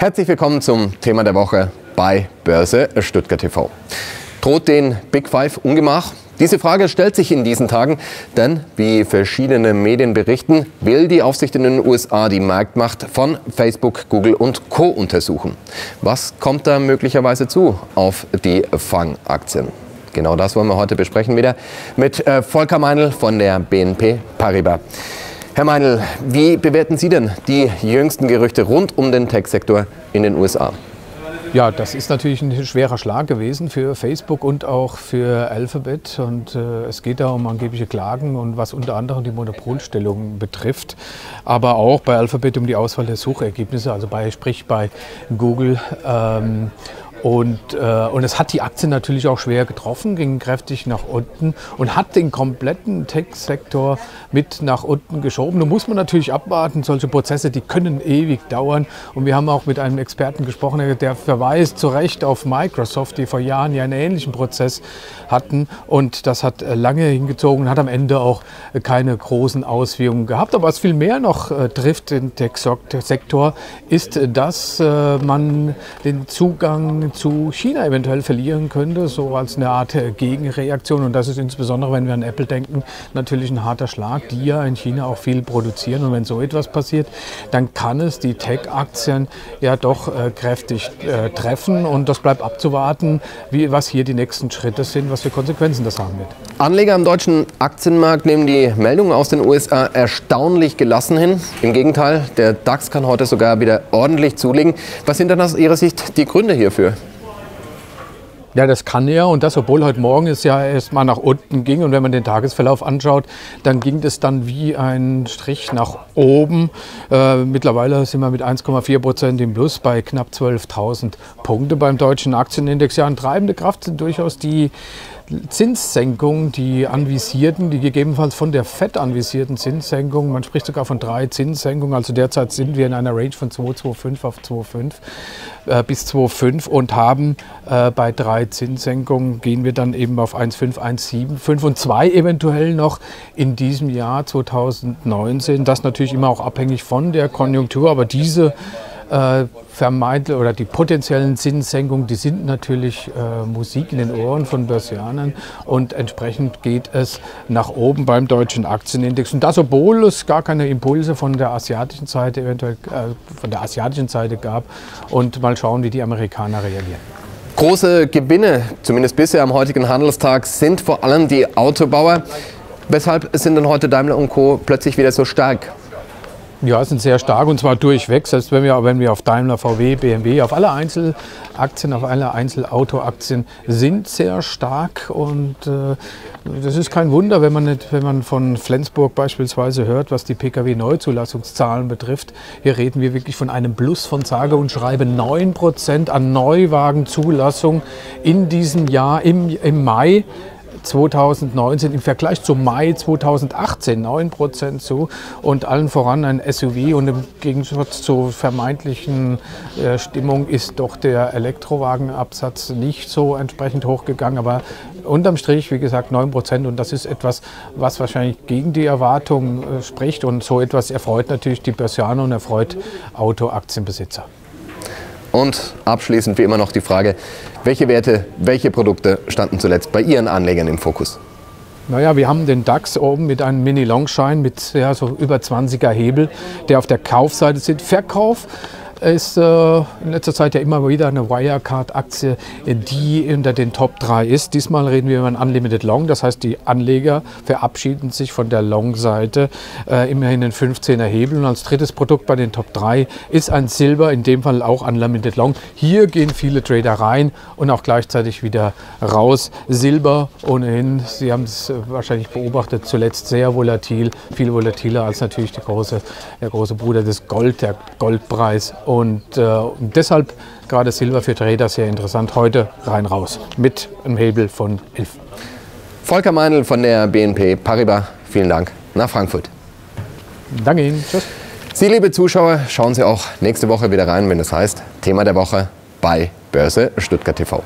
Herzlich willkommen zum Thema der Woche bei Börse Stuttgart TV. Droht den Big Five Ungemach? Diese Frage stellt sich in diesen Tagen, denn wie verschiedene Medien berichten, will die Aufsicht in den USA die Marktmacht von Facebook, Google und Co. untersuchen. Was kommt da möglicherweise zu auf die Fangaktien? Genau das wollen wir heute besprechen wieder mit Volker Meinel von der BNP Paribas. Herr Meinel, wie bewerten Sie denn die jüngsten Gerüchte rund um den Tech-Sektor in den USA? Ja, das ist natürlich ein schwerer Schlag gewesen für Facebook und auch für Alphabet. Und es geht da um angebliche Klagen und was unter anderem die Monopolstellung betrifft, aber auch bei Alphabet um die Auswahl der Suchergebnisse, also sprich bei Google. Und es hat die Aktie natürlich auch schwer getroffen, ging kräftig nach unten und hat den kompletten Tech-Sektor mit nach unten geschoben. Da muss man natürlich abwarten, solche Prozesse, die können ewig dauern. Und wir haben auch mit einem Experten gesprochen, der verweist zu Recht auf Microsoft, die vor Jahren ja einen ähnlichen Prozess hatten. Und das hat lange hingezogen und hat am Ende auch keine großen Auswirkungen gehabt. Aber was viel mehr noch trifft den Tech-Sektor, ist, dass man den Zugang zu China eventuell verlieren könnte, so als eine Art Gegenreaktion. Und das ist insbesondere, wenn wir an Apple denken, natürlich ein harter Schlag, die ja in China auch viel produzieren. Und wenn so etwas passiert, dann kann es die Tech-Aktien ja doch kräftig treffen. Und das bleibt abzuwarten, was hier die nächsten Schritte sind, was für Konsequenzen das haben wird. Anleger am deutschen Aktienmarkt nehmen die Meldungen aus den USA erstaunlich gelassen hin. Im Gegenteil, der DAX kann heute sogar wieder ordentlich zulegen. Was sind dann aus Ihrer Sicht die Gründe hierfür? Ja, das kann ja, und das, obwohl heute Morgen es ja erstmal nach unten ging. Und wenn man den Tagesverlauf anschaut, dann ging es dann wie ein Strich nach oben. Mittlerweile sind wir mit 1,4% im Plus bei knapp 12.000 Punkte beim deutschen Aktienindex. Ja, eine treibende Kraft sind durchaus die Zinssenkungen, die anvisierten, die gegebenenfalls von der FED anvisierten Zinssenkungen. Man spricht sogar von 3 Zinssenkungen. Also derzeit sind wir in einer Range von 2,25 auf 2,5 bis 2,5 und haben bei 3 Zinssenkungen gehen wir dann eben auf 1,5, 1,7, 5 und 2 eventuell noch in diesem Jahr 2019. Das natürlich immer auch abhängig von der Konjunktur, aber diese vermeintlich oder die potenziellen Zinssenkungen, die sind natürlich Musik in den Ohren von Börsianern und entsprechend geht es nach oben beim deutschen Aktienindex. Und das, obwohl es gar keine Impulse von der asiatischen Seite gab. Und mal schauen, wie die Amerikaner reagieren. Große Gewinne, zumindest bisher am heutigen Handelstag, sind vor allem die Autobauer. Weshalb sind denn heute Daimler und Co. plötzlich wieder so stark? Ja, sind sehr stark und zwar durchweg, selbst wenn wir auf Daimler, VW, BMW, auf alle Einzelaktien, auf alle Einzelautoaktien sind sehr stark und das ist kein Wunder, wenn man von Flensburg beispielsweise hört, was die Pkw-Neuzulassungszahlen betrifft. Hier reden wir wirklich von einem Plus von sage und schreibe 9% an Neuwagenzulassung in diesem Jahr im Mai 2019 im Vergleich zum Mai 2018 9% zu und allen voran ein SUV und im Gegensatz zur vermeintlichen Stimmung ist doch der Elektrowagenabsatz nicht so entsprechend hochgegangen, aber unterm Strich, wie gesagt, 9% und das ist etwas, was wahrscheinlich gegen die Erwartungen spricht und so etwas erfreut natürlich die Börsianer und erfreut Autoaktienbesitzer. Und abschließend wie immer noch die Frage, welche Werte, welche Produkte standen zuletzt bei Ihren Anlegern im Fokus? Naja, wir haben den DAX oben mit einem Mini-Long-Schein mit ja, so über 20er Hebel, der auf der Kaufseite sitzt. Verkauf ist in letzter Zeit ja immer wieder eine Wirecard-Aktie, die unter den Top 3 ist. Diesmal reden wir über ein Unlimited Long, das heißt, die Anleger verabschieden sich von der Long-Seite, immerhin den 15er Hebel. Und als drittes Produkt bei den Top 3 ist ein Silber, in dem Fall auch Unlimited Long. Hier gehen viele Trader rein und auch gleichzeitig wieder raus. Silber ohnehin, Sie haben es wahrscheinlich beobachtet, zuletzt sehr volatil, viel volatiler als natürlich der große Bruder des Gold, der Goldpreis. Und deshalb gerade Silber für Trader sehr interessant. Heute rein raus mit einem Hebel von 11. Volker Meinel von der BNP Paribas, vielen Dank nach Frankfurt. Danke Ihnen, tschüss. Sie, liebe Zuschauer, schauen Sie auch nächste Woche wieder rein, wenn es heißt Thema der Woche bei Börse Stuttgart TV.